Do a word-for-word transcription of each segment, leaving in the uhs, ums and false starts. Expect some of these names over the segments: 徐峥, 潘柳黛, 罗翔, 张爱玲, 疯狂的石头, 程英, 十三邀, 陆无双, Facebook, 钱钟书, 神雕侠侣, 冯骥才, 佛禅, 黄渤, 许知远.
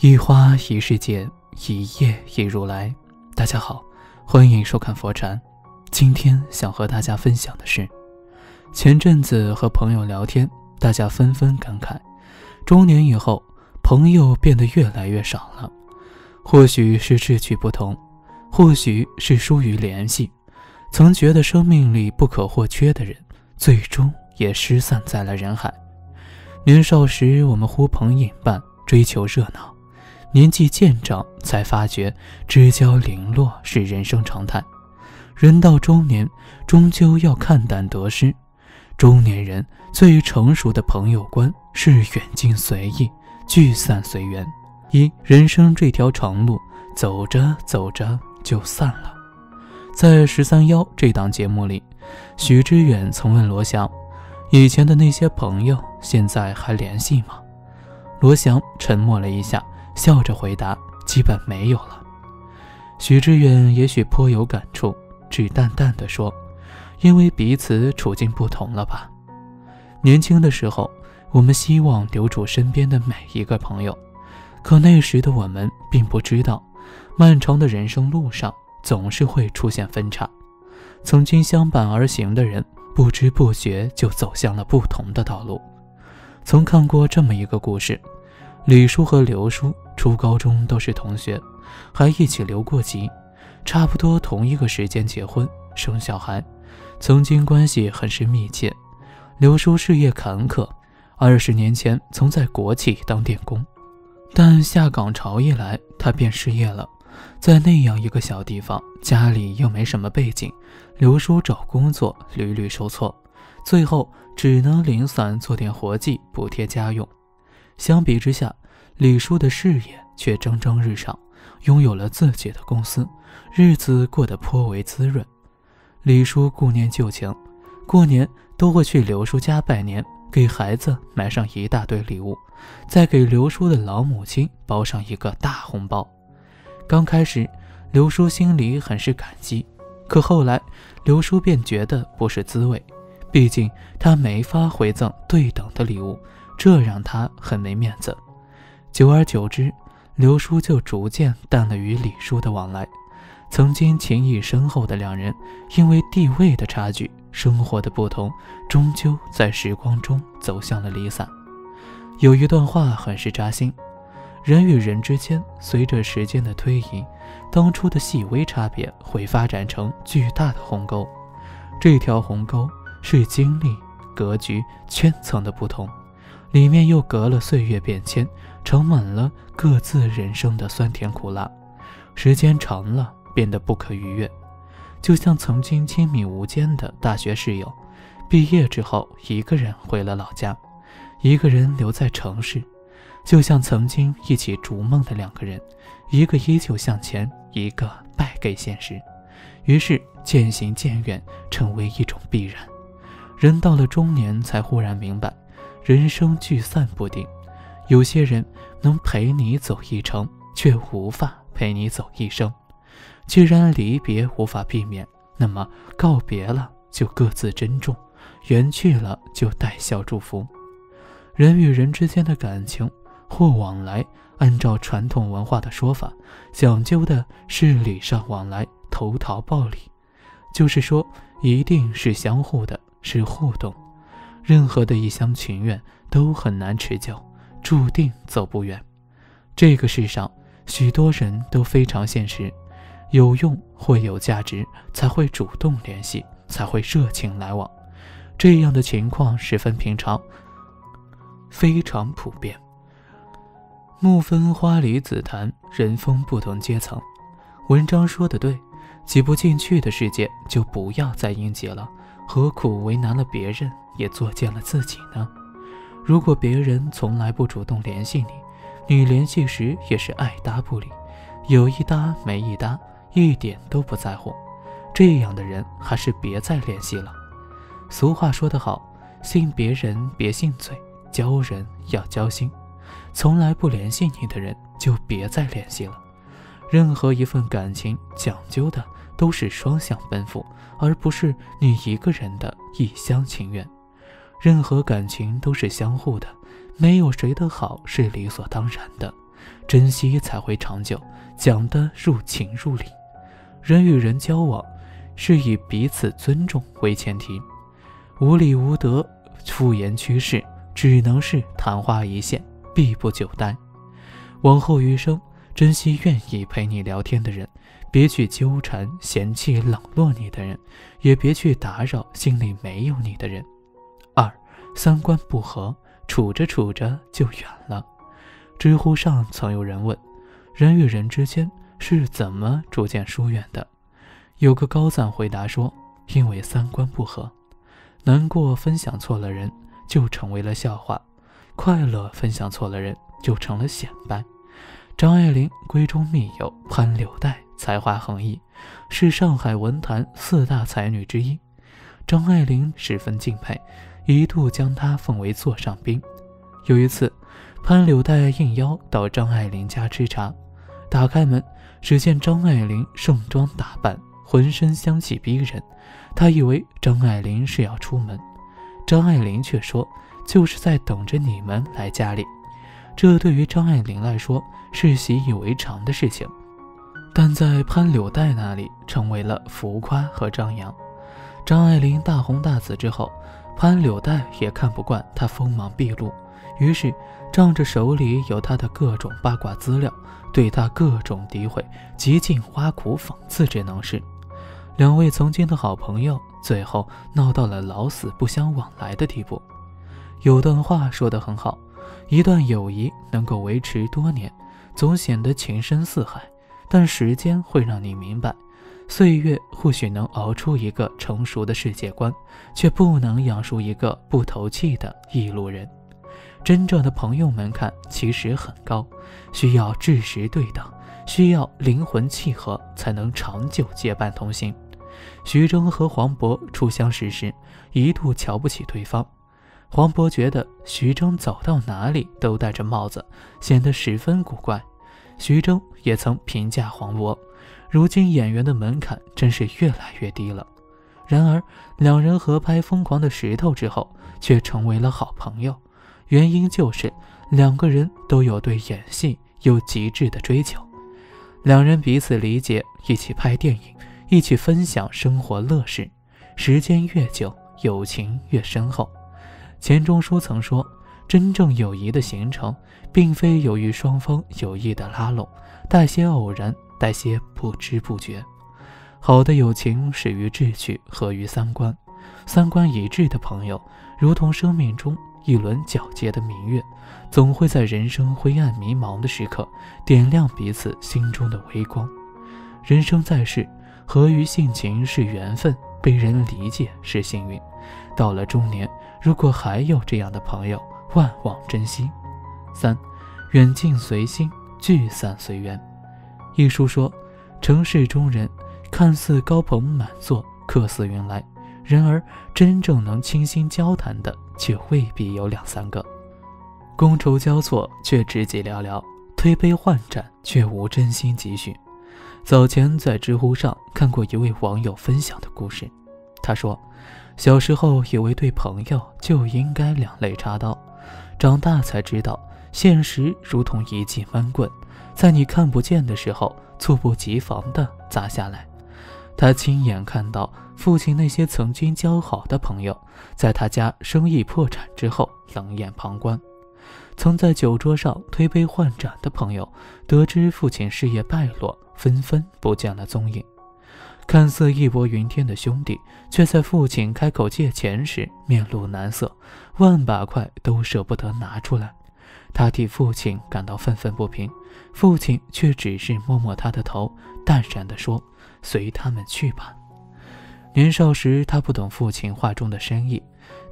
一花一世界，一叶一如来。大家好，欢迎收看佛禅。今天想和大家分享的是，前阵子和朋友聊天，大家纷纷感慨，中年以后，朋友变得越来越少了。或许是志趣不同，或许是疏于联系，曾觉得生命里不可或缺的人，最终也失散在了人海。年少时，我们呼朋引伴，追求热闹。年纪渐长，才发觉知交零落是人生常态。人到中年，终究要看淡得失。中年人最成熟的朋友观是远近随意，聚散随缘。一，人生这条长路，走着走着就散了。在十三邀这档节目里，许知远曾问罗翔，以前的那些朋友现在还联系吗？罗翔沉默了一下，笑着回答，基本没有了。许知远也许颇有感触，只淡淡地说，因为彼此处境不同了吧。年轻的时候，我们希望留住身边的每一个朋友，可那时的我们并不知道，漫长的人生路上总是会出现分岔。曾经相伴而行的人，不知不觉就走向了不同的道路。曾看过这么一个故事，李叔和刘叔初高中都是同学，还一起留过级，差不多同一个时间结婚生小孩，曾经关系很是密切。刘叔事业坎坷，二十年前曾在国企当电工，但下岗潮一来，他便失业了。在那样一个小地方，家里又没什么背景，刘叔找工作屡屡受挫，最后只能零散做点活计补贴家用。相比之下，李叔的事业却蒸蒸日上，拥有了自己的公司，日子过得颇为滋润。李叔顾念旧情，过年都会去刘叔家拜年，给孩子买上一大堆礼物，再给刘叔的老母亲包上一个大红包。刚开始，刘叔心里很是感激，可后来刘叔便觉得不是滋味，毕竟他没法回赠对等的礼物，这让他很没面子。久而久之，刘叔就逐渐淡了与李叔的往来。曾经情谊深厚的两人，因为地位的差距，生活的不同，终究在时光中走向了离散。有一段话很是扎心，人与人之间随着时间的推移，当初的细微差别会发展成巨大的鸿沟。这条鸿沟是经历、格局、圈层的不同，里面又隔了岁月变迁，盛满了各自人生的酸甜苦辣。时间长了，变得不可逾越。就像曾经亲密无间的大学室友，毕业之后一个人回了老家，一个人留在城市。就像曾经一起逐梦的两个人，一个依旧向前，一个败给现实。于是渐行渐远，成为一种必然。人到了中年，才忽然明白，人生聚散不定，有些人能陪你走一程，却无法陪你走一生。既然离别无法避免，那么告别了就各自珍重，缘去了就带笑祝福。人与人之间的感情或往来，按照传统文化的说法，讲究的是礼尚往来，投桃报李，就是说一定是相互的，是互动。任何的一厢情愿都很难持久，注定走不远。这个世上许多人都非常现实，有用或有价值才会主动联系，才会热情来往。这样的情况十分平常，非常普遍。木分花离子谈人风不同阶层，文章说得对，挤不进去的世界就不要再硬挤了，何苦为难了别人，也作践了自己呢？如果别人从来不主动联系你，你联系时也是爱搭不理，有一搭没一搭，一点都不在乎，这样的人还是别再联系了。俗话说得好，信别人别信嘴，交人要交心。从来不联系你的人，就别再联系了。任何一份感情讲究的都是双向奔赴，而不是你一个人的一厢情愿。任何感情都是相互的，没有谁的好是理所当然的，珍惜才会长久，讲得入情入理。人与人交往，是以彼此尊重为前提。无礼无德、敷衍趋势，只能是昙花一现，必不久待。往后余生，珍惜愿意陪你聊天的人，别去纠缠嫌弃冷落你的人，也别去打扰心里没有你的人。二，三观不合，处着处着就远了。知乎上曾有人问，人与人之间是怎么逐渐疏远的？有个高赞回答说，因为三观不合。难过分享错了人，就成为了笑话；快乐分享错了人，就成了显摆。张爱玲闺中密友潘柳黛才华横溢，是上海文坛四大才女之一。张爱玲十分敬佩，一度将她奉为座上宾。有一次，潘柳黛应邀到张爱玲家吃茶，打开门，只见张爱玲盛装打扮，浑身香气逼人。她以为张爱玲是要出门，张爱玲却说，就是在等着你们来家里。这对于张爱玲来说是习以为常的事情，但在潘柳黛那里成为了浮夸和张扬。张爱玲大红大紫之后，潘柳黛也看不惯她锋芒毕露，于是仗着手里有她的各种八卦资料，对她各种诋毁，极尽挖苦讽刺之能事。两位曾经的好朋友最后闹到了老死不相往来的地步。有段话说得很好，一段友谊能够维持多年，总显得情深似海，但时间会让你明白，岁月或许能熬出一个成熟的世界观，却不能养出一个不投契的异路人。真正的朋友门槛其实很高，需要志识对等，需要灵魂契合，才能长久结伴同行。徐峥和黄渤初相识时，一度瞧不起对方。黄渤觉得徐峥走到哪里都戴着帽子，显得十分古怪。徐峥也曾评价黄渤，如今演员的门槛真是越来越低了。然而两人合拍《疯狂的石头》之后，却成为了好朋友，原因就是两个人都有对演戏有极致的追求，两人彼此理解，一起拍电影，一起分享生活乐事，时间越久，友情越深厚。钱钟书曾说，真正友谊的形成，并非由于双方有意的拉拢，带些偶然，带些不知不觉。好的友情始于志趣，合于三观。三观一致的朋友，如同生命中一轮皎洁的明月，总会在人生灰暗迷茫的时刻，点亮彼此心中的微光。人生在世，合于性情是缘分，被人理解是幸运。到了中年，如果还有这样的朋友，万望珍惜。三，远近随心，聚散随缘。一书说，城市中人看似高朋满座，客似云来，然而真正能倾心交谈的却未必有两三个。觥筹交错却知己寥寥，推杯换盏却无真心几许。早前在知乎上看过一位网友分享的故事，他说，小时候以为对朋友就应该两肋插刀，长大才知道现实如同一记闷棍，在你看不见的时候猝不及防地砸下来。他亲眼看到父亲那些曾经交好的朋友，在他家生意破产之后冷眼旁观。曾在酒桌上推杯换盏的朋友，得知父亲事业败落，纷纷不见了踪影。看似义薄云天的兄弟，却在父亲开口借钱时面露难色，万把块都舍不得拿出来。他替父亲感到愤愤不平，父亲却只是摸摸他的头，淡然地说，随他们去吧。年少时他不懂父亲话中的深意，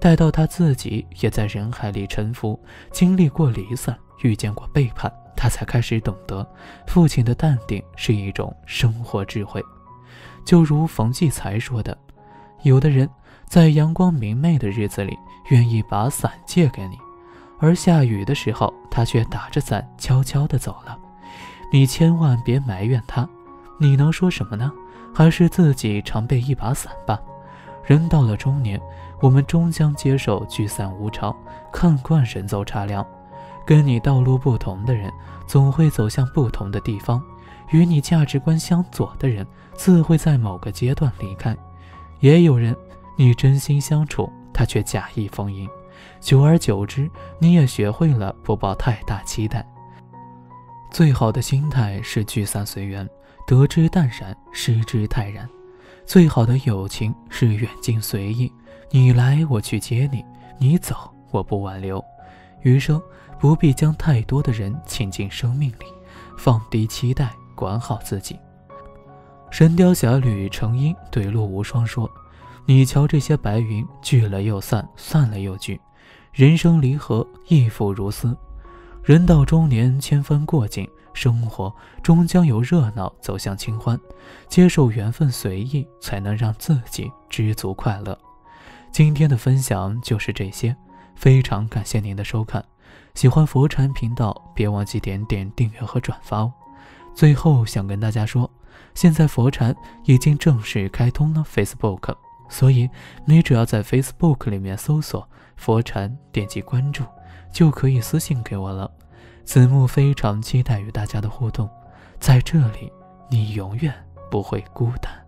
待到他自己也在人海里沉浮，经历过离散，遇见过背叛，他才开始懂得父亲的淡定是一种生活智慧。就如冯骥才说的，有的人在阳光明媚的日子里愿意把伞借给你，而下雨的时候他却打着伞悄悄地走了。你千万别埋怨他，你能说什么呢？还是自己常备一把伞吧。人到了中年，我们终将接受聚散无常，看惯人走茶凉，跟你道路不同的人，总会走向不同的地方；与你价值观相左的人，自会在某个阶段离开。也有人，你真心相处，他却假意逢迎。久而久之，你也学会了不抱太大期待。最好的心态是聚散随缘，得之淡然，失之泰然。最好的友情是远近随意，你来我去接你，你走我不挽留。余生不必将太多的人请进生命里，放低期待，管好自己。神雕侠侣程英对陆无双说：你瞧这些白云聚了又散，散了又聚，人生离合亦复如斯。人到中年，千帆过尽，生活终将由热闹走向清欢。接受缘分随意，才能让自己知足快乐。今天的分享就是这些，非常感谢您的收看。喜欢佛禅频道，别忘记点点订阅和转发哦。最后想跟大家说，现在佛禅已经正式开通了 Facebook， 所以你只要在 Facebook 里面搜索佛禅，点击关注，就可以私信给我了。子木非常期待与大家的互动，在这里你永远不会孤单。